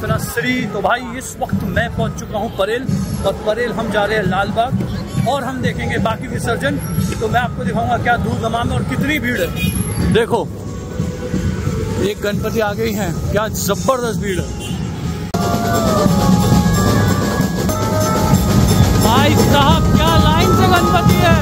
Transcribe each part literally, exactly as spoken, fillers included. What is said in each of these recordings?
फिनाश्री। तो भाई इस वक्त मैं पहुंच चुका हूं परेल, और परेल हम जा रहे हैं लालबाग और हम देखेंगे बाकी विसर्जन। तो मैं आपको दिखाऊंगा क्या दूरगामा में और कितनी भीड़ है। देखो एक गणपति आ गई हैं, क्या जबरदस्त भीड़ है भाई साहब, क्या लाइन से गणपति है।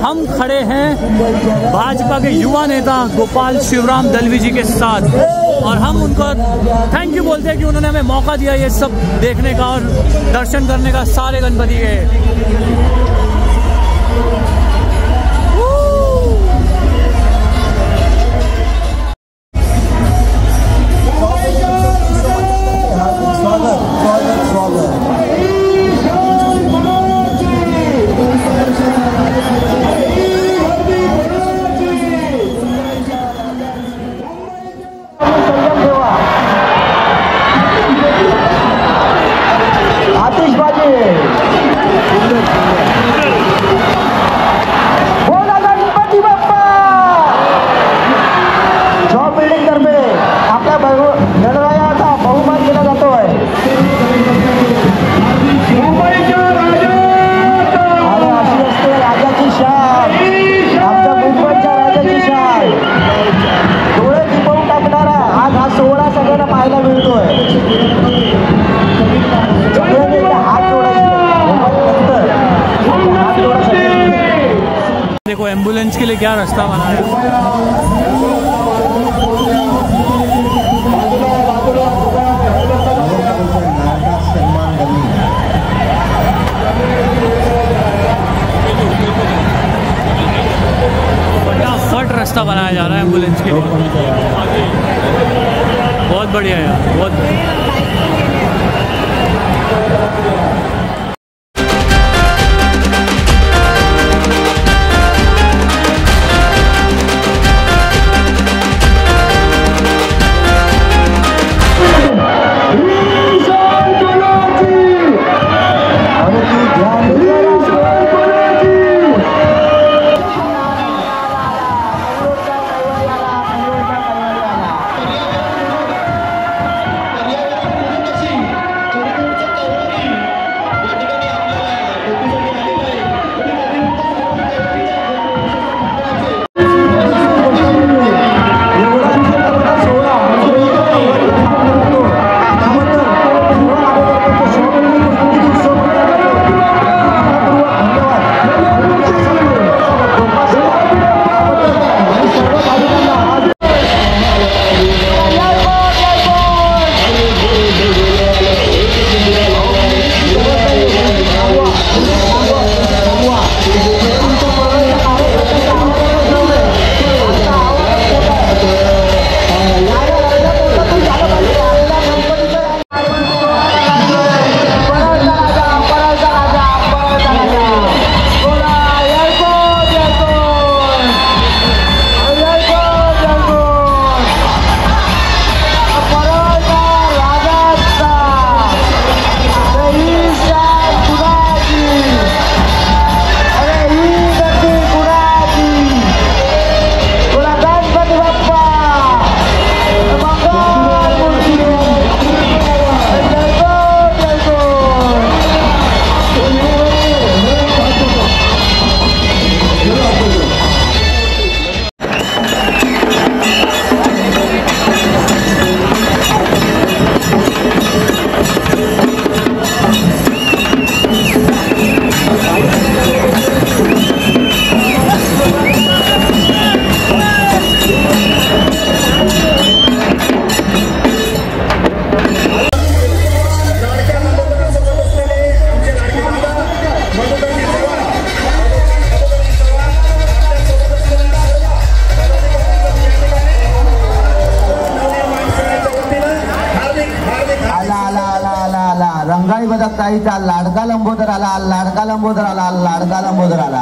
हम खड़े हैं भाजपा के युवा नेता गोपाल शिवराम दलवी जी के साथ, और हम उनको थैंक यू बोलते हैं कि उन्होंने हमें मौका दिया ये सब देखने का और दर्शन करने का सारे गणपति के। लंच के लिए क्या रास्ता बना है, फटाफट रास्ता बनाया जा रहा है एम्बुलेंस के लिए। बहुत बढ़िया यार, बहुत बढ़िया। रंगाईचा लाडका लंबोधर आला, लाडका लंबोधर आला, लाडका लंबोधर आला।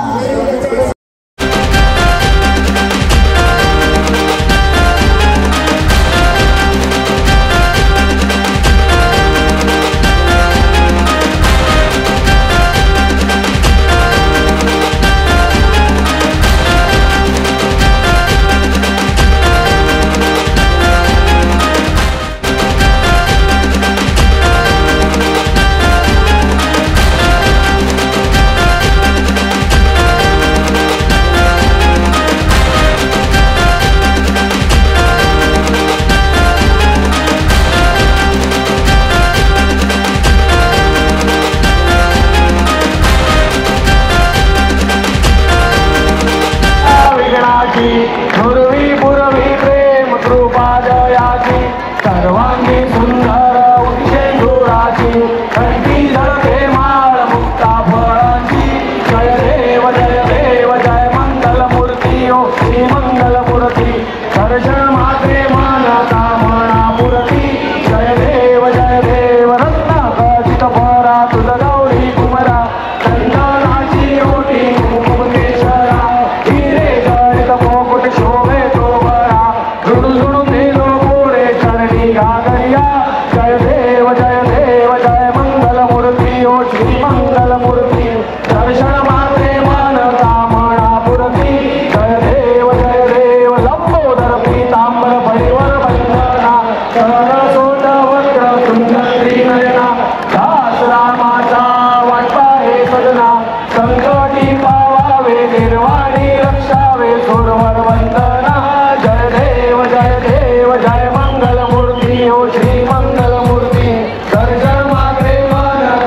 श्री मंगलमूर्ति दर्शन माते मन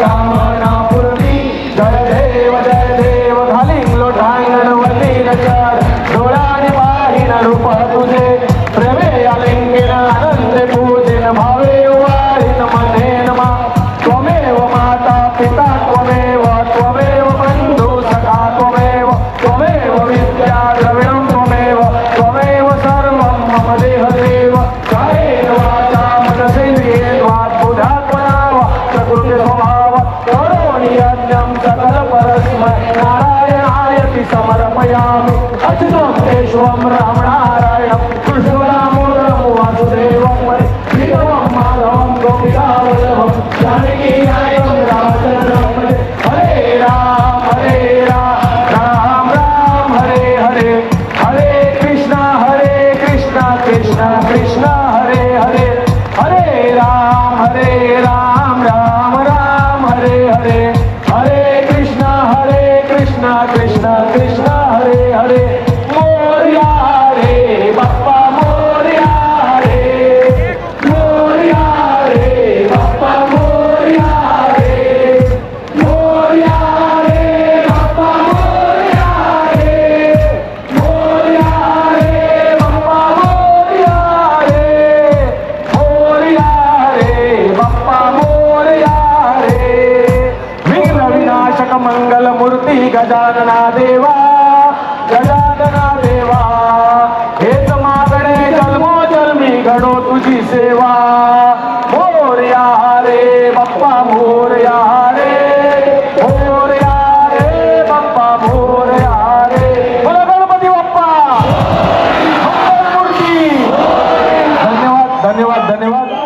कामना यज्ञं कलरपरस्मै नारायणायति समर्पयामि अच्युतं केशवं रामनारायणं कृष्णरामोरं वासुदेवं वै विष्णुं माधवं गोपिकावल्लभं जानकीनायकं रामचन्द्रं भजे हरे राम हरे राम राम राम हरे हरे हरे कृष्ण हरे कृष्ण कृष्ण कृष्ण हरे हरे हरे राम हरे राम राम राम हरे हरे हरे कृष्ण हरे कृष्ण कृष्ण कृष्ण हरे हरे मोरया रे बाप्पा मोरया रे मोरया रे बाप्पा मोरया रे मोरया रे बाप्पा मोरया रे मोरया रे बाप्पा मोरया रे मोरया रे बाप्पा मोरया रे विघ्न विनाशक मंगल मूर्ति गजानना देवा गजानना देवा हेत मागणे जन्मो जन्मी घडो तुझी सेवा मोरया रे बाप्पा मोरया रे मोरया रे बाप्पा मोरया रे बोला गणपती बाप्पा मंगल मूर्ती धन्यवाद धन्यवाद धन्यवाद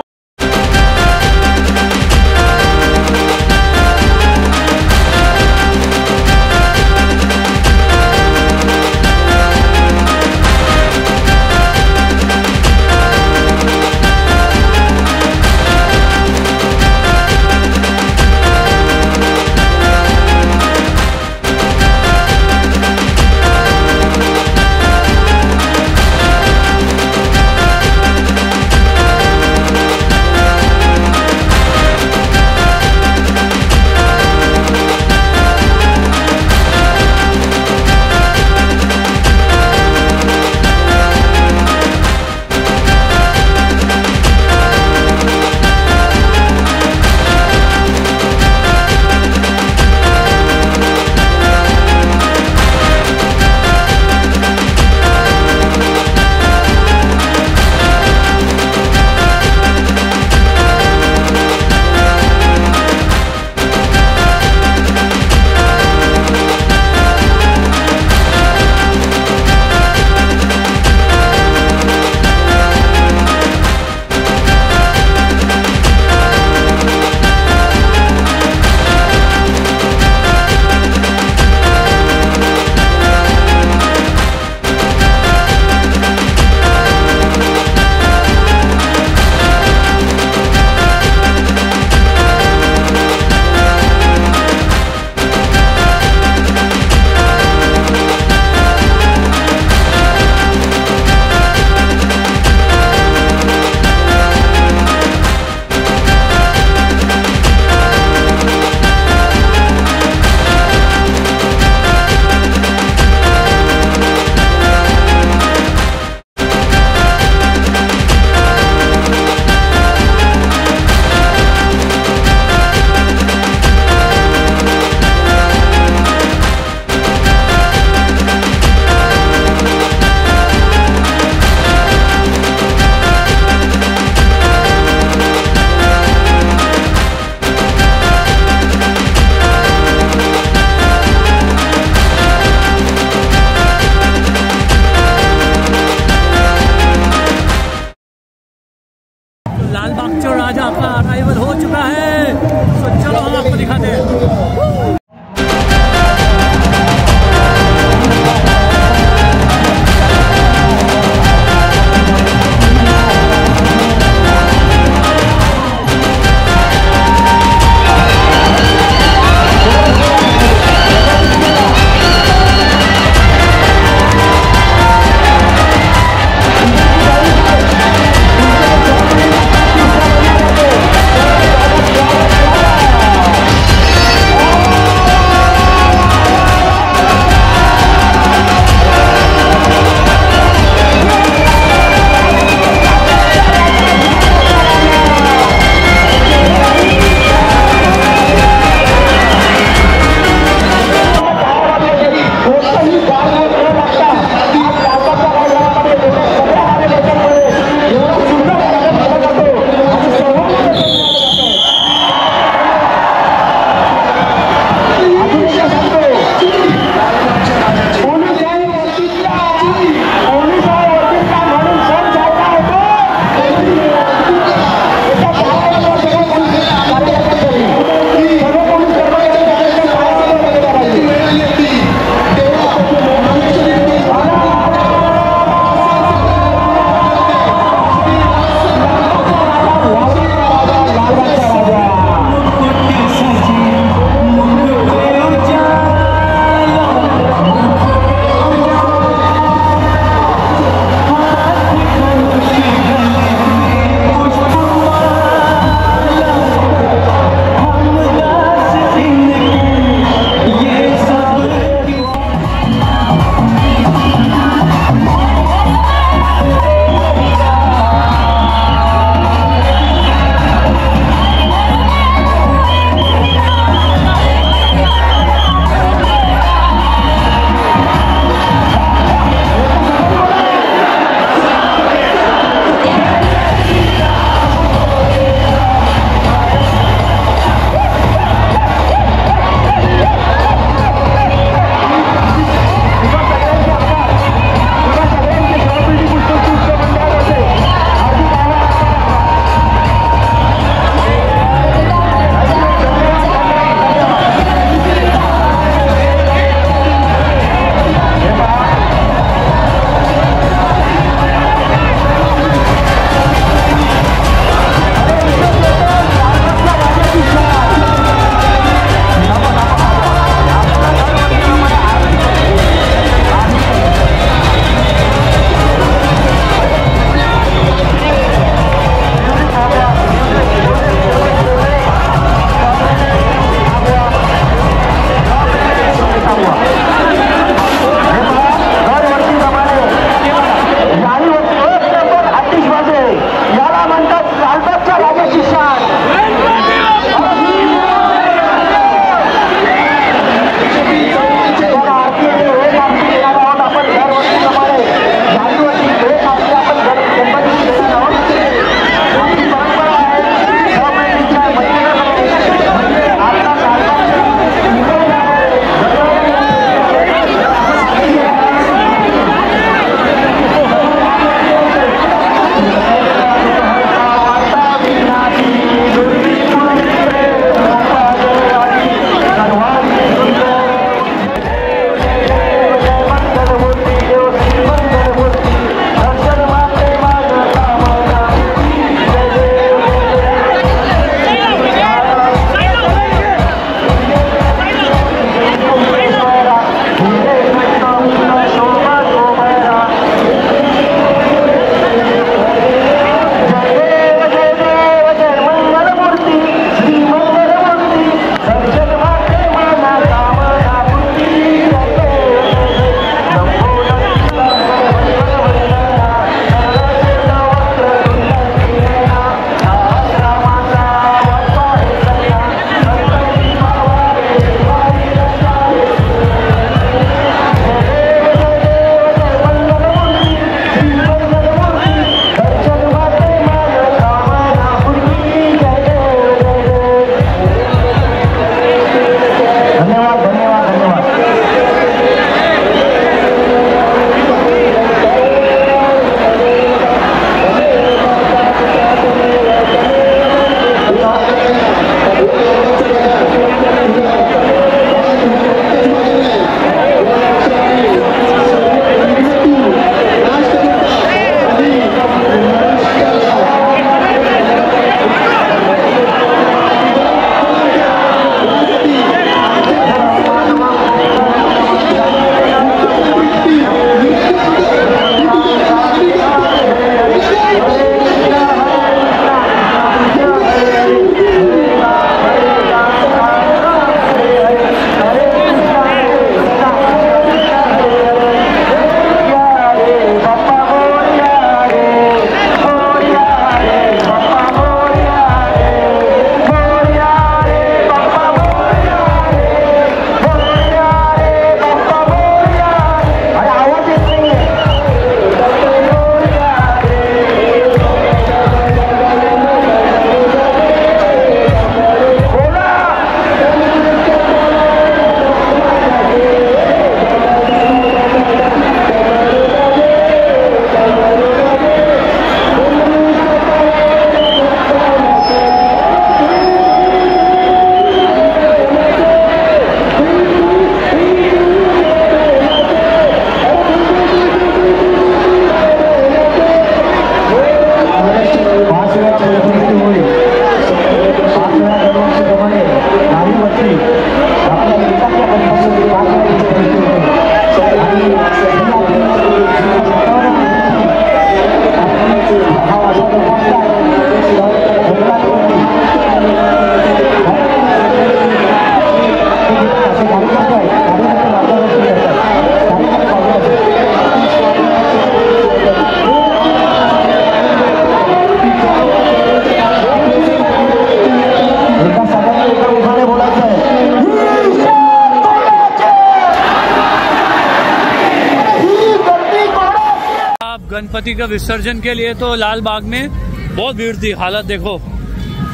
गणपति का विसर्जन के लिए तो लाल बाग में बहुत भीड़ थी। हालत देखो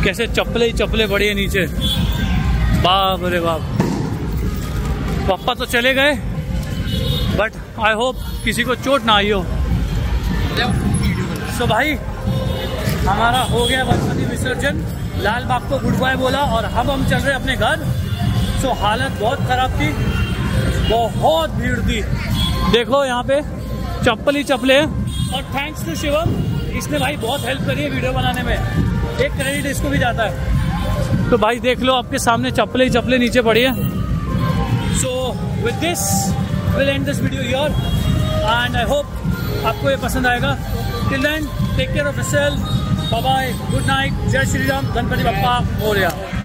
कैसे चप्पले ही चप्पले पड़ी है नीचे। बाप रे बाप, पापा तो चले गए बट आई होप किसी को चोट ना आई हो। सो भाई हमारा हो गया गणपति विसर्जन, लाल बाग को गुड बाय बोला और हम हम चल रहे अपने घर। सो हालत बहुत खराब थी, बहुत भीड़ थी। देखो यहाँ पे चप्पल ही चप्पले हैं और थैंक्स टू शिवम, इसने भाई बहुत हेल्प करी है वीडियो बनाने में, एक क्रेडिट इसको भी जाता है। तो भाई देख लो आपके सामने चप्पले ही चप्पले नीचे पड़ी है। So with this will end this video here and I hope आपको ये पसंद आएगा। Till then take care of yourself, bye bye, good night, जय श्री राम, गणपति बप्पा मोरया।